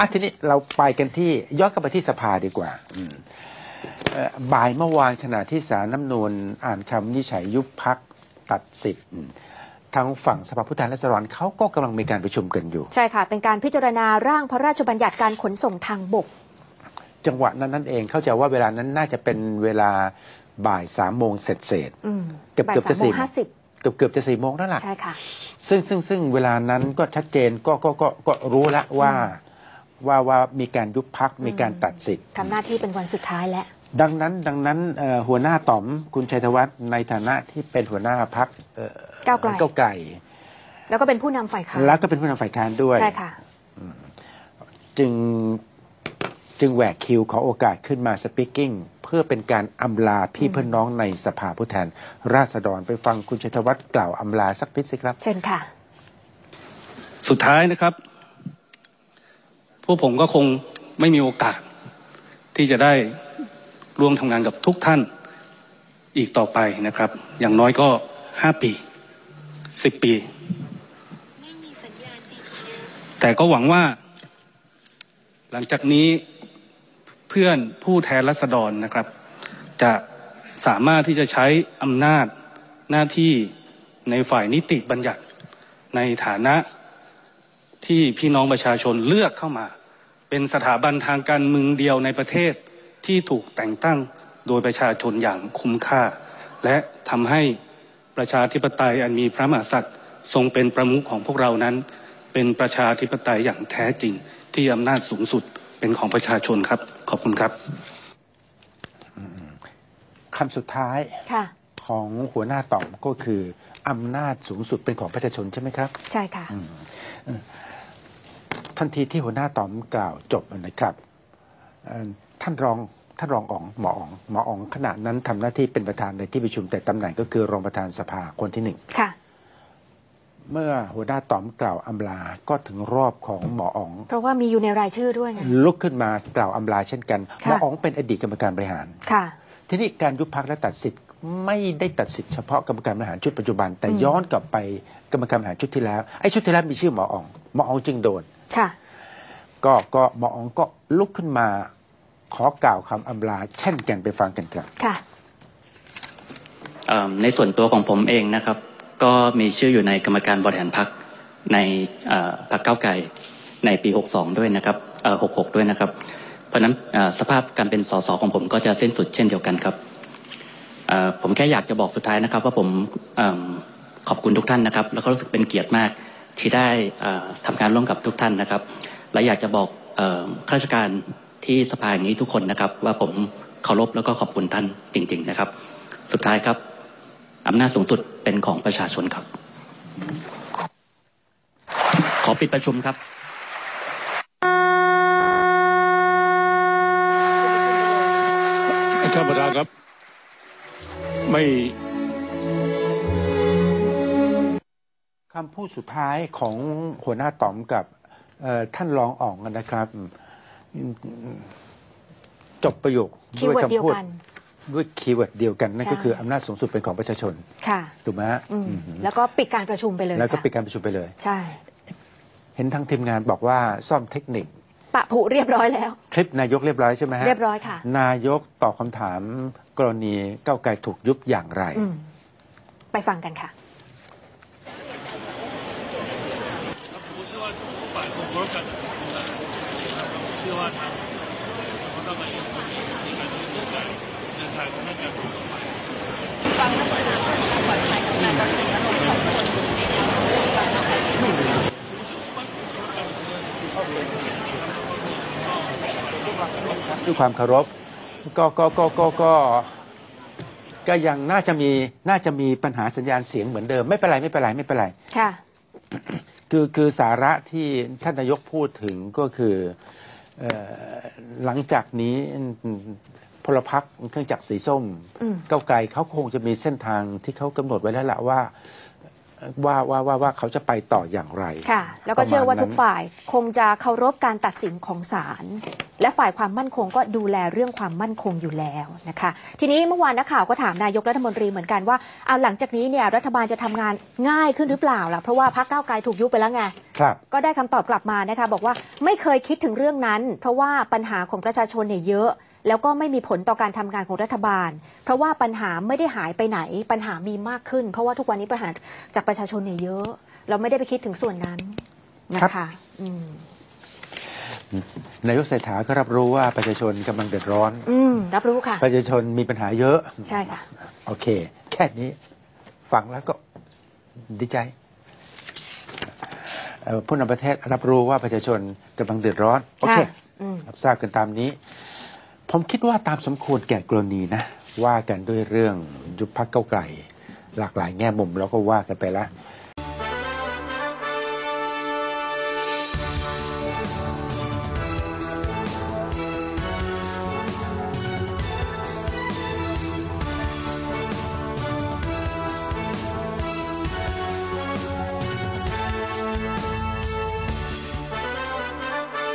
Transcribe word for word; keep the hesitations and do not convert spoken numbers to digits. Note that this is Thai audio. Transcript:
อ่ะทีนี้เราไปกันที่ย้อนกลับไปที่สภาดีกว่าบ่ายเมื่อวานขณะที่ศาลรัฐธรรมนูญอ่านคำวินิจฉัยยุบพรรคตัดสิทธิ์ทางฝั่งสภาผู้แทนราษฎรเขาก็กำลังมีการประชุมกันอยู่ใช่ค่ะเป็นการพิจารณาร่างพระราชบัญญัติการขนส่งทางบกจังหวะนั้นนั่นเองเข้าใจว่าเวลานั้นน่าจะเป็นเวลาบ่ายสามโมงเสร็จเสร็จเกือบเกือบจะสี่เกือบเกือบจะสี่โมงนั่นแหละใช่ค่ะซึ่งซึ่งซึ่งเวลานั้นก็ชัดเจนก็ก็ก็ก็รู้ละว่าว่าว่ามีการยุบพรรคมีการตัดสิทธิ์ทำหน้าที่เป็นวันสุดท้ายแล้วดังนั้นดังนั้นหัวหน้าต๋อมคุณชัยธวัฒน์ในฐานะที่เป็นหัวหน้าพรรคก้าวไกลก้าวไกลแล้วก็เป็นผู้นำฝ่ายค้านแล้วก็เป็นผู้นำฝ่ายค้านด้วยใช่ค่ะจึงจึงแหวกคิวขอโอกาสขึ้นมาสปีกกิ้งเพื่อเป็นการอำลาพี่เพื่อนน้องในสภาผู้แทนราษฎรไปฟังคุณชัยธวัฒน์กล่าวอำลาสักนิดสิครับเชิญค่ะสุดท้ายนะครับพวกผมก็คงไม่มีโอกาสที่จะได้ร่วมทำงานกับทุกท่านอีกต่อไปนะครับอย่างน้อยก็ห้าปีสิบปีแต่ก็หวังว่าหลังจากนี้เพื่อนผู้แทนราษฎรนะครับจะสามารถที่จะใช้อำนาจหน้าที่ในฝ่ายนิติบัญญัติในฐานะที่พี่น้องประชาชนเลือกเข้ามาเป็นสถาบันทางการเมืองเดียวในประเทศที่ถูกแต่งตั้งโดยประชาชนอย่างคุ้มค่าและทำให้ประชาธิปไตยอันมีพระมหากษัตริย์ทรงเป็นประมุขของพวกเรานั้นเป็นประชาธิปไตยอย่างแท้จริงที่อำนาจสูงสุดเป็นของประชาชนครับขอบคุณครับคำสุดท้ายของหัวหน้าต๋อมก็คืออำนาจสูงสุดเป็นของประชาชนใช่ไหมครับใช่ค่ะทันทีที่หัวหน้าต๋อมกล่าวจบนะครับท่านรองท่านรองอ๋องหมออ๋องหมออ๋องขณะนั้นทำหน้าที่เป็นประธานในที่ประชุมแต่ตำแหน่งก็คือรองประธานสภาคนที่หนึ่งค่ะเมื่อหัวหน้าต๋อมกล่าวอำลาก็ถึงรอบของหมออ๋องเพราะว่ามีอยู่ในรายชื่อด้วยไงลุกขึ้นมากล่าวอำลาเช่นกันหมออ๋องเป็นอดีตกรรมการบริหารค่ะทีนี้การยุบพรรคและตัดสิทธิ์ไม่ได้ตัดสิทธิ์เฉพาะกรรมการบริหารชุดปัจจุบันแต่ย้อนกลับไปกรรมการบริหารชุดที่แล้วไอ้ชุดที่แล้วมีชื่อหมออ๋องหมออ๋องจึงโดนค่ะก็ก็หมออ๋องก็ลุกขึ้นมาขอกล่าวคำอำลาเช่นกันไปฟังกันครับค่ะในส่วนตัวของผมเองนะครับก็มีชื่ออยู่ในกรรมการบริหารพรรคในพรรคก้าวไกลในปีหกสองด้วยนะครับหกหกด้วยนะครับเพราะนั้นสภาพการเป็นสสของผมก็จะสิ้นสุดเช่นเดียวกันครับผมแค่อยากจะบอกสุดท้ายนะครับว่าผมขอบคุณทุกท่านนะครับแล้วก็รู้สึกเป็นเกียรติมากที่ได้ทำการร่วมกับทุกท่านนะครับและอยากจะบอกข้าราชการที่สภานี้ทุกคนนะครับว่าผมเคารพแล้วก็ขอบคุณท่านจริงๆนะครับสุดท้ายครับอำนาจสูงสุดเป็นของประชาชนครับขอปิดประชุมครับท่านประธานครับไม่คำพูดสุดท้ายของหัวหน้าต๋อมกับท่านรองอ๋องนะครับจบประโยคด้วยคำพูดด้วยคีย์เวิร์ดเดียวกันนั่นก็คืออำนาจสูงสุดเป็นของประชาชนค่ะถูกไหมฮะแล้วก็ปิดการประชุมไปเลยแล้วก็ปิดการประชุมไปเลยใช่เห็นทางทีมงานบอกว่าซ่อมเทคนิคปะผุเรียบร้อยแล้วคลิปนายกเรียบร้อยใช่ไหมฮะเรียบร้อยค่ะนายกตอบคำถามกรณีก้าวไกลถูกยุบอย่างไรไปฟังกันค่ะด้วยความเคารพก็ก็ก็ก็ก็ก็ยังน่าจะมีน่าจะมีปัญหาสัญญาณเสียงเหมือนเดิมไม่เป็นไรไม่เป็นไรไม่เป็นไรค่ะคือคือสาระที่ท่านนายกพูดถึงก็คือหลังจากนี้พลพรรคเครื่องจักรสีส้มก้าวไกลเขาคงจะมีเส้นทางที่เขากำหนดไว้แล้วล่ะว่าว่าว่าว่าว่าเขาจะไปต่ออย่างไรค่ะแล้วก็เชื่อว่าทุกฝ่ายคงจะเคารพการตัดสินของศาลและฝ่ายความมั่นคงก็ดูแลเรื่องความมั่นคงอยู่แล้วนะคะทีนี้เมื่อวานนักข่าวก็ถามนายกรัฐมนตรีเหมือนกันว่าเอาหลังจากนี้เนี่ยรัฐบาลจะทำงานง่ายขึ้นหรือเปล่าล่ะเพราะว่าพรรคก้าวไกลถูกยุบไปแล้วไง ก็ได้คำตอบกลับมานะคะบอกว่าไม่เคยคิดถึงเรื่องนั้นเพราะว่าปัญหาของประชาชนเนี่ยเยอะแล้วก็ไม่มีผลต่อการทำงานของรัฐบาลเพราะว่าปัญหาไม่ได้หายไปไหนปัญหามีมากขึ้นเพราะว่าทุกวันนี้ปัญหาจากประชาชนเนี่ยเยอะเราไม่ได้ไปคิดถึงส่วนนั้นนะคะนายกเศรษฐาก็รับรู้ว่าประชาชนกำลังเดือดร้อนอืรับรู้ค่ะประชาชนมีปัญหาเยอะใช่ค่ะโอเคแค่นี้ฟังแล้วก็ดีใจผู้นำประเทศรับรู้ว่าประชาชนกำลังเดือดร้อนโอเครับทราบกันตามนี้ผมคิดว่าตามสมควรแก่กรณีนะว่ากันด้วยเรื่องยุบพรรคเก้าไกลหลากหลายแง่มุมแล้วก็ว่ากันไปแล้ว